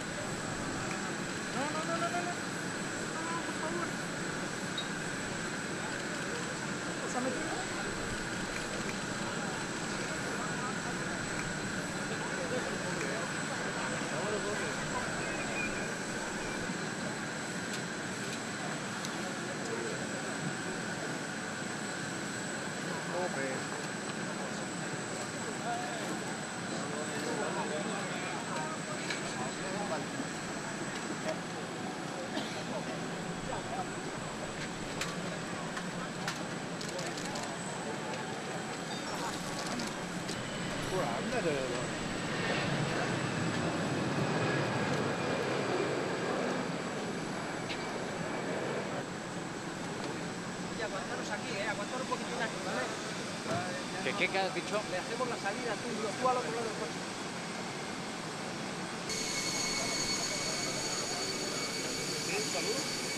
No. Por favor. ¿Vas a meter? Aquí, aguantar un poquito de aquí, ¿vale? ¿Qué has dicho? Le hacemos la salida tú al otro lado del coche. ¿Sí? ¿Saludos?